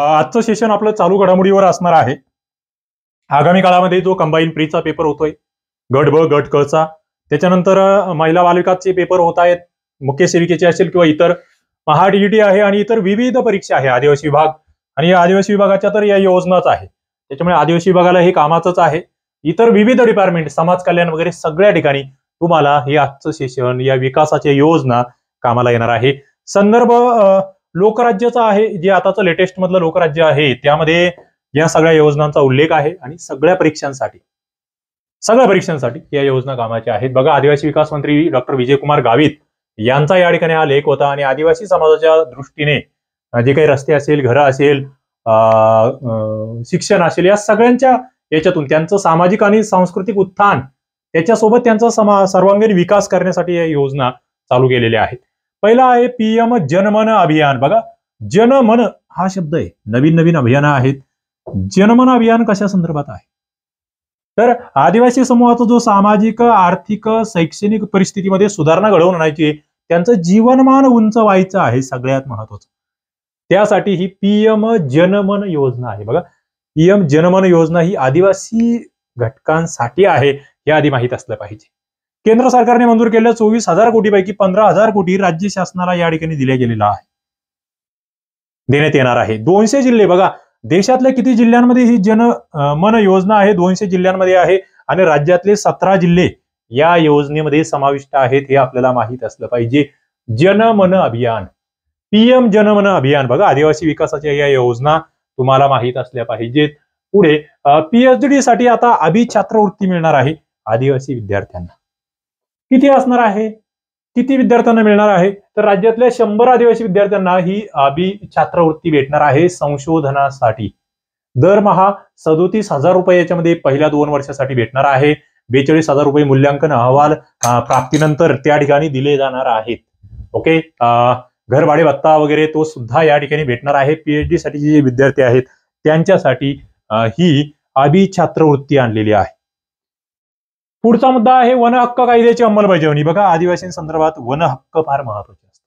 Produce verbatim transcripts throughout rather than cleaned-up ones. आजचं सेशन आपलं चालू घडामोडीवर असणार आहे। आगामी काळामध्ये जो कंबाईन प्रीचा पेपर होतोय, गट ब गट कचा, त्याच्यानंतर महिला बालविकासचे पेपर होत आहेत, मुख्य सेविकेचे असेल किंवा इतर महाडीईटी आहे आणि इतर विविध परीक्षा आहे आदिवासी विभाग, आणि या आदिवासी विभागाच्या तर या योजनाच आहे, त्याच्यामुळे आदिवासी विभागाला हे कामाचंच आहे। इतर विविध डिपार्टमेंट, समाज कल्याण वगैरे सगळ्या ठिकाणी तुम्हाला हे आजचं सेशन या विकासाच्या योजना कामाला येणार आहे। संदर्भ लोकराज्याचा आहे, जे आताचं लेटेस्ट मधलं लोकराज्य आहे, त्यामध्ये या सगळ्या योजनांचा उल्लेख आहे आणि सगळ्या परीक्षांसाठी सगळ्या परीक्षांसाठी या योजना कामाच्या आहेत। बघा, आदिवासी विकास मंत्री डॉक्टर विजयकुमार गावित यांचा या ठिकाणी हा लेख होता आणि आदिवासी समाजाच्या दृष्टीने जे काही रस्ते असेल, घरं असेल, शिक्षण असेल, या सगळ्यांच्या याच्यातून त्यांचं सामाजिक आणि सांस्कृतिक उत्थान, त्याच्यासोबत त्यांचा समा सर्वांगीण विकास करण्यासाठी या योजना चालू केलेल्या आहेत। पहिला आहे पीएम जनमन अभियान। बघा, जनमन हा शब्द आहे, नवीन नवीन अभियान आहेत। जनमन अभियान कशा संदर्भात आहे तर आदिवासी समूहाचा जो सामाजिक, आर्थिक, शैक्षणिक परिस्थितीमध्ये सुधारणा घडवून आणायची, त्यांचं जीवनमान उंच व्हायचं आहे, सगळ्यात महत्वाचं, त्यासाठी ही पीएम जनमन योजना आहे। बघा, पीएम जनमन योजना ही आदिवासी घटकांसाठी आहे, हे आधी माहीत असलं पाहिजे। केंद्र सरकारने मंजूर केलेल्या चोवीस हजार कोटीपैकी पंधरा हजार कोटी राज्य शासनाला या ठिकाणी दिले गेलेला आहे, देण्यात येणार आहे। दोनशे जिल्हे, बघा देशातल्या किती जिल्ह्यांमध्ये ही जन मन योजना आहे, दोनशे जिल्ह्यांमध्ये आहे आणि राज्यातले सतरा जिल्हे या योजनेमध्ये समाविष्ट आहेत, हे आपल्याला माहित असलं पाहिजे। जनमन अभियान, पीएम जनमन अभियान, बघा आदिवासी विकासाच्या या योजना तुम्हाला माहीत असल्या पाहिजेत। पुढे पीएचडी साठी आता अभिछात्रवृत्ती मिळणार आहे आदिवासी विद्यार्थ्यांना, किती असणार आहे, किती विद्यार्थ्यांना मिळणार आहे तर राज्यातल्या शंभर आदिवासी विद्यार्थ्यांना ही अभि छात्रवृत्ती भेटणार आहे संशोधनासाठी। दरमहा सदोतीस हजार रुपये याच्यामध्ये पहिल्या दोन वर्षासाठी भेटणार आहे, बेचाळीस हजार रुपये मूल्यांकन अहवाल प्राप्तीनंतर त्या ठिकाणी दिले जाणार आहेत। ओके, घर भाडे भत्ता वगैरे तो सुद्धा या ठिकाणी भेटणार आहे। पीएचडी साठी जे विद्यार्थी आहेत त्यांच्यासाठी ही अभि छात्रवृत्ती आणलेली आहे। पुढचा मुद्दा आहे वन हक्क कायद्याची अंमलबजावणी। बघा, आदिवासींसंदर्भात वन हक्क फार महत्वाचे असतात,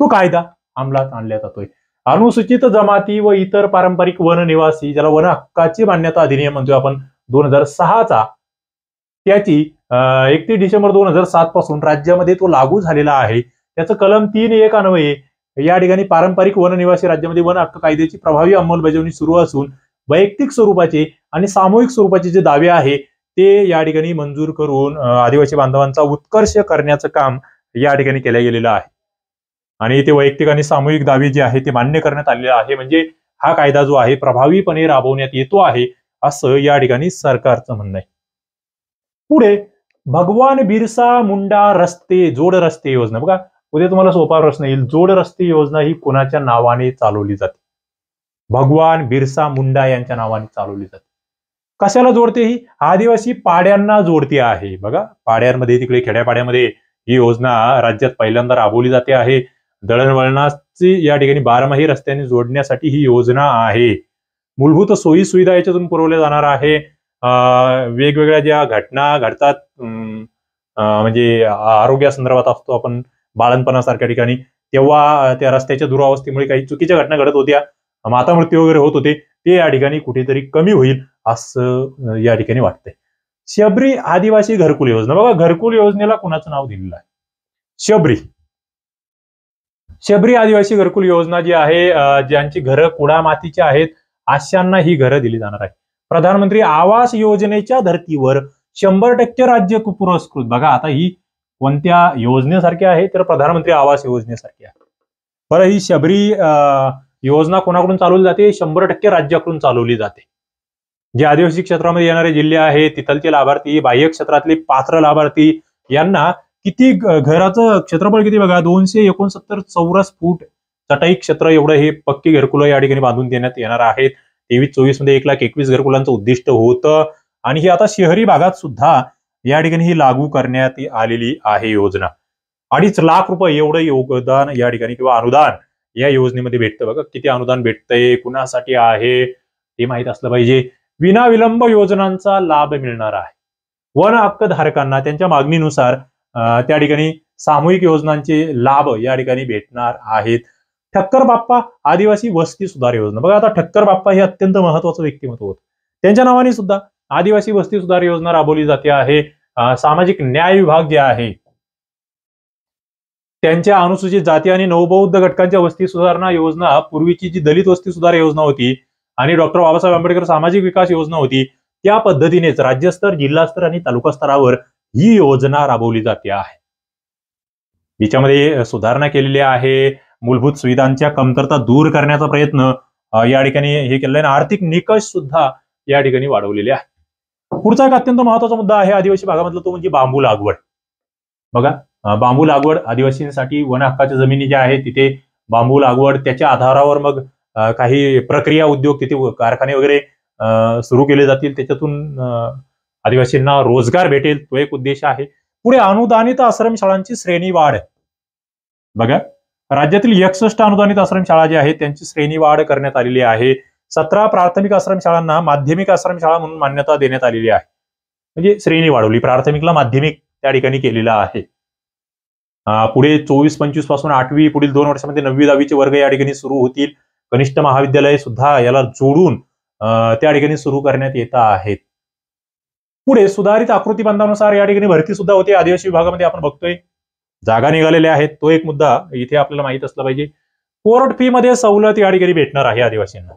तो कायदा अंमलात आणला जातोय। अनुसूचित जमाती व इतर पारंपरिक वन निवासी, ज्याला वन हक्काची मान्यता अधिनियम म्हणतो आपण दोन हजार सहाचा, त्याची एकतीस डिसेंबर दोन हजार सात पासून राज्यामध्ये तो लागू झालेला आहे। त्याचं कलम तीन एक अन्वये या ठिकाणी पारंपरिक वन निवासी राज्यामध्ये वन हक्क कायद्याची प्रभावी अंमलबजावणी सुरू असून वैयक्तिक स्वरूपाचे आणि सामूहिक स्वरूपाचे जे दावे आहे ते या ठिकाणी मंजूर करून आदिवासी बांधवांचा उत्कर्ष करण्याचं काम या ठिकाणी केलं गेलेलं आहे आणि ते वैयक्तिक आणि सामूहिक दावे जे आहे ते मान्य करण्यात आलेले आहे। म्हणजे हा कायदा जो आहे प्रभावीपणे राबवण्यात येतो आहे, असं या ठिकाणी सरकारचं म्हणणं आहे। पुढे भगवान बिरसा मुंडा रस्ते, जोड रस्ते योजना। बघा, उद्या तुम्हाला सोपा प्रश्न येईल, जोड रस्ते योजना ही कोणाच्या नावाने चालवली जाते? भगवान बिरसा मुंडा यांच्या नावाने चालवली जाते। कशाला जोडते? ही आदिवासी पाड्यांना जोडते आहे। बघा, पाड्यांमध्ये, तिकडे खेड्यापाड्यामध्ये ही योजना राज्यात पहिल्यांदा राबवली जाते आहे। दळणवळणाची या ठिकाणी बारमाही रस्त्यांनी जोडण्यासाठी ही योजना आहे। मूलभूत सोयी सुविधा याच्यातून पुरवल्या जाणार आहे। वेगवेगळ्या ज्या घटना घडतात, म्हणजे आरोग्यासंदर्भात असतो आपण बाळणपणासारख्या ठिकाणी, तेव्हा त्या रस्त्याच्या दुरावस्थेमुळे काही चुकीच्या घटना घडत होत्या, माता मृत्यू वगैरे होत होते, ते या ठिकाणी कुठेतरी कमी होईल असं या ठिकाणी वाटतंय। शबरी आदिवासी घरकुल योजना। बघा, घरकुल योजनेला कोणाचं नाव दिलेलं आहे? शबरी शबरी आदिवासी घरकुल योजना जी आहे, ज्यांची घरं कुडा मातीची आहेत अशांना ही घरं दिली जाणार आहे। प्रधानमंत्री आवास योजनेच्या धर्तीवर शंभर टक्के राज्य पुरस्कृत। बघा, आता ही कोणत्या योजनेसारखी आहे तर प्रधानमंत्री आवास योजनेसारखी आहे। बरं, ही शबरी अं योजना कोणाकडून चालवली जाते? शंभर टक्के राज्याकडून चालवली जाते। जे आदिवासी क्षेत्रामध्ये येणारे जिल्हे आहेत, तिथलचे लाभार्थी, बाह्य क्षेत्रातले पात्र लाभार्थी यांना किती घराचं क्षेत्रफळ किती? बघा, दोनशे एकोणसत्तर चौरस फूट चटाई क्षेत्र एवढं हे पक्की घरकुलं या ठिकाणी बांधून देण्यात येणार आहेत। तेवीस चोवीस मध्ये एक लाख एकवीस घरकुलांचं उद्दिष्ट होतं आणि हे आता शहरी भागात सुद्धा या ठिकाणी ही लागू करण्यात आलेली आहे योजना। अडीच लाख रुपये एवढं योगदान या ठिकाणी किंवा अनुदान या योजनेमध्ये भेटतं। बघा, किती अनुदान भेटतंय, कुणासाठी आहे ते माहित असलं पाहिजे। विनाविलंब योजनांचा लाभ मिळणार आहे वन हक्क धारकांना, त्यांच्या मागणीनुसार त्या ठिकाणी सामूहिक योजनांचे लाभ या ठिकाणी भेटणार आहेत। ठक्कर बाप्पा आदिवासी वस्ती सुधार योजना। बघा आता ठक्कर बाप्पा हे अत्यंत महत्वाचं व्यक्तिमत्व होतं, त्यांच्या नावाने सुद्धा आदिवासी वस्ती सुधार योजना राबवली जाते आहे। सामाजिक न्याय विभाग जे आहे त्यांच्या अनुसूचित जाती आणि नवबौद्ध घटकांच्या वस्ती सुधारणा योजना, पूर्वीची जी दलित वस्ती सुधार योजना होती आणि डॉक्टर बाबासाहेब आंबेडकर सामाजिक विकास योजना होती त्या पद्धतीनेच राज्यस्तर, जिल्हास्तर आणि तालुका स्तरावर ही योजना राबवली जाते आहे। याच्यामध्ये सुधारणा केलेली आहे, मूलभूत सुविधांच्या कमतरता दूर करण्याचा प्रयत्न या ठिकाणी हे केलेलं आहे, आर्थिक निकष सुद्धा या ठिकाणी वाढवलेले आहे। पुढचा एक अत्यंत महत्वाचा मुद्दा आहे आदिवासी भागामधला, तो म्हणजे बांबू लागवड। बघा बांबू लागवड आदिवासींसाठी वन हक्काच्या जमिनी ज्या आहेत तिथे बांबू लागवड, त्याच्या आधारावर मग काही प्रक्रिया उद्योग तिथे कारखाने वगैरे सुरू केले जातील, त्याच्यातून आदिवासींना रोजगार भेटेल तो एक उद्देश आहे। पुढे अनुदानित आश्रमशाळांची श्रेणी वाढ। बघा राज्यातील एकसष्ट अनुदानित आश्रमशाळा ज्या आहेत त्यांची श्रेणी वाढ करण्यात आलेली आहे। सतरा प्राथमिक आश्रमशाळांना माध्यमिक आश्रमशाळा म्हणून मान्यता देण्यात आलेली आहे, म्हणजे श्रेणी वाढवली, प्राथमिकला माध्यमिक त्या ठिकाणी केलेला आहे। पुढे चोवीस पंचवीस पासून आठवी, पुढील दोन वर्षामध्ये नववी दहावीचे वर्ग या ठिकाणी सुरू होतील। कनिष्ठ महाविद्यालय सुद्धा याला जोडून त्या ठिकाणी सुरू करण्यात येत आहेत। पुढे सुधारित आकृती बंधानुसार या ठिकाणी भरती सुद्धा होते। आदिवासी विभागामध्ये आपण बघतोय जागा निघालेल्या आहेत, तो एक मुद्दा इथे आपल्याला माहित असला पाहिजे। कोर्ट फी मध्ये सवलत या ठिकाणी भेटणार आहे आदिवासींना।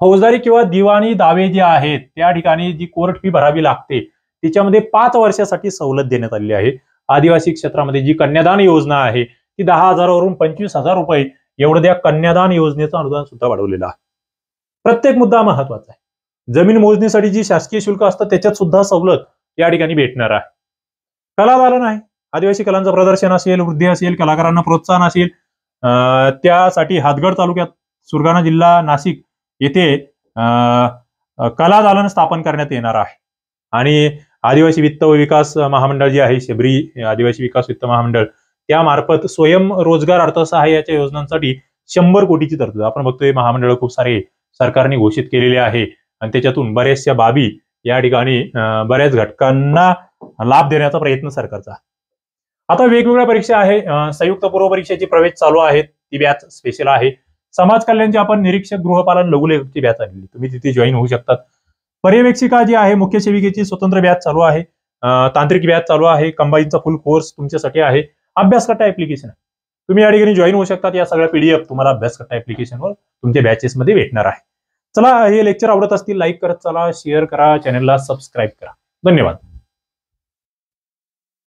फौजदारी किंवा दिवाणी दावे जे आहेत त्या ठिकाणी जी कोर्ट फी भरावी लागते तिच्यामध्ये पाच वर्षासाठी सवलत देण्यात आलेली आहे। आदिवासी क्षेत्रामध्ये जी कन्यादान योजना आहे ती दहा हजारावरून पंचवीस हजार रुपये एवढं त्या कन्यादान योजनेचं अनुदान सुद्धा वाढवलेलं आहे। प्रत्येक मुद्दा महत्वाचा आहे। जमीन मोजणीसाठी जी शासकीय शुल्क असतं त्याच्यात सुद्धा सवलत या ठिकाणी भेटणार आहे। कला दालन आहे, आदिवासी कलांचं प्रदर्शन असेल, वृद्धी असेल, कलाकारांना प्रोत्साहन असेल, त्यासाठी हातगड तालुक्यात सुरगाणा जिल्हा नाशिक येथे कला दालन स्थापन करण्यात येणार आहे। आणि आदिवासी वित्त व विकास महामंडळ जे आहे शबरी आदिवासी विकास वित्त महामंडळ त्यामार्फत स्वयंरोजगार अर्थसहाय्याच्या योजनांसाठी शंभर कोटीची तरतूद आपण बघतोय। महामंडळ खूप सारे सरकारने घोषित केलेले आहे आणि त्याच्यातून बऱ्याचशा बाबी या ठिकाणी बऱ्याच घटकांना लाभ देण्याचा प्रयत्न सरकारचा। आता वेगवेगळ्या परीक्षा आहे, संयुक्त पूर्व परीक्षेची प्रवेश चालू आहेत, ती बॅच स्पेशल आहे। समाज कल्याणची आपण निरीक्षक गृहपालन लघुलेखकची बॅच आणली, तुम्ही तिथे जॉईन होऊ शकतात। पर्यवेक्षिका जी आहे मुख्य सेविकेची स्वतंत्र बॅच चालू आहे, तांत्रिक बॅच चालू आहे, कंबाईनचा फुल कोर्स तुमच्यासाठी आहे। अभ्यास कट्टा ऍप्लिकेशन तुम्ही या ठिकाणी जॉईन होऊ शकतात, या सगळ्या पीडीएफ तुम्हाला अभ्यास कट्टा ऍप्लिकेशनवर तुमच्या बॅचेसमध्ये भेटणार आहे। चला हे लेक्चर आवडत असतील लाईक करत चला, शेअर करा, चॅनलला सबस्क्राईब करा। धन्यवाद।